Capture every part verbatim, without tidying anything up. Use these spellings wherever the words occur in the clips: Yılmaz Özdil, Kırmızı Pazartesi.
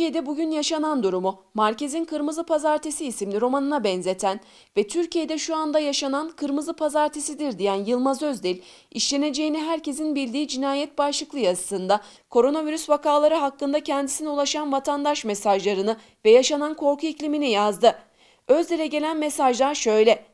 Türkiye'de bugün yaşanan durumu Marquez'in Kırmızı Pazartesi isimli romanına benzeten ve Türkiye'de şu anda yaşanan Kırmızı Pazartesi'dir diyen Yılmaz Özdil, işleneceğini herkesin bildiği cinayet başlıklı yazısında koronavirüs vakaları hakkında kendisine ulaşan vatandaş mesajlarını ve yaşanan korku iklimini yazdı. Özdil'e gelen mesajlar şöyle: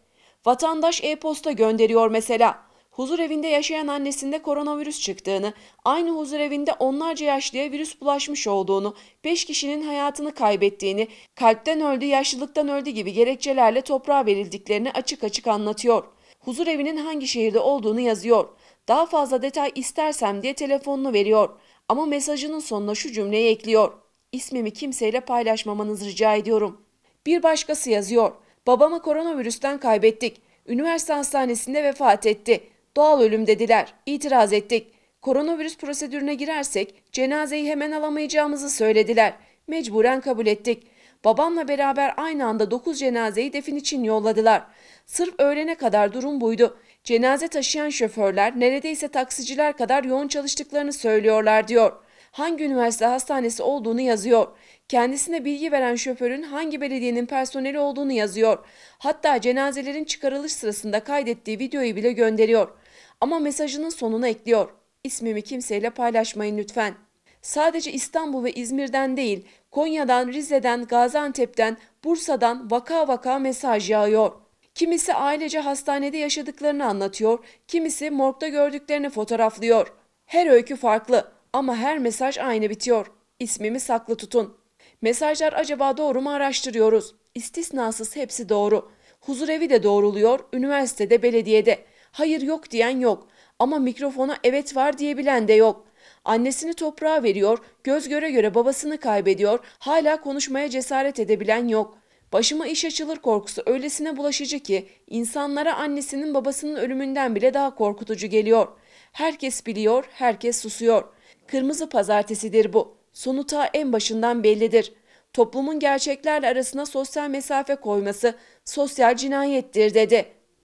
vatandaş e-posta gönderiyor mesela. Huzurevinde yaşayan annesinde koronavirüs çıktığını, aynı huzurevinde onlarca yaşlıya virüs bulaşmış olduğunu, beş kişinin hayatını kaybettiğini, kalpten öldü, yaşlılıktan öldü gibi gerekçelerle toprağa verildiklerini açık açık anlatıyor. Huzurevinin hangi şehirde olduğunu yazıyor. Daha fazla detay istersem diye telefonunu veriyor. Ama mesajının sonuna şu cümleyi ekliyor: İsmimi kimseyle paylaşmamanızı rica ediyorum. Bir başkası yazıyor: babamı koronavirüsten kaybettik. Üniversite hastanesinde vefat etti. Doğal ölüm dediler. İtiraz ettik. Koronavirüs prosedürüne girersek cenazeyi hemen alamayacağımızı söylediler. Mecburen kabul ettik. Babamla beraber aynı anda dokuz cenazeyi defin için yolladılar. Sırf öğlene kadar durum buydu. Cenaze taşıyan şoförler neredeyse taksiciler kadar yoğun çalıştıklarını söylüyorlar diyor. Hangi üniversite hastanesi olduğunu yazıyor. Kendisine bilgi veren şoförün hangi belediyenin personeli olduğunu yazıyor. Hatta cenazelerin çıkarılış sırasında kaydettiği videoyu bile gönderiyor. Ama mesajının sonuna ekliyor: İsmimi kimseyle paylaşmayın lütfen. Sadece İstanbul ve İzmir'den değil, Konya'dan, Rize'den, Gaziantep'ten, Bursa'dan vaka vaka mesaj yağıyor. Kimisi ailece hastanede yaşadıklarını anlatıyor, kimisi morgda gördüklerini fotoğraflıyor. Her öykü farklı ama her mesaj aynı bitiyor: İsmimi saklı tutun. Mesajlar acaba doğru mu araştırıyoruz? İstisnasız hepsi doğru. Huzurevi de doğruluyor, üniversitede, belediyede. Hayır yok diyen yok ama mikrofona evet var diyebilen de yok. Annesini toprağa veriyor, göz göre göre babasını kaybediyor, hala konuşmaya cesaret edebilen yok. Başıma iş açılır korkusu öylesine bulaşıcı ki insanlara annesinin babasının ölümünden bile daha korkutucu geliyor. Herkes biliyor, herkes susuyor. Kırmızı Pazartesidir bu. Sonu ta en başından bellidir. Toplumun gerçeklerle arasına sosyal mesafe koyması sosyal cinayettir dedi.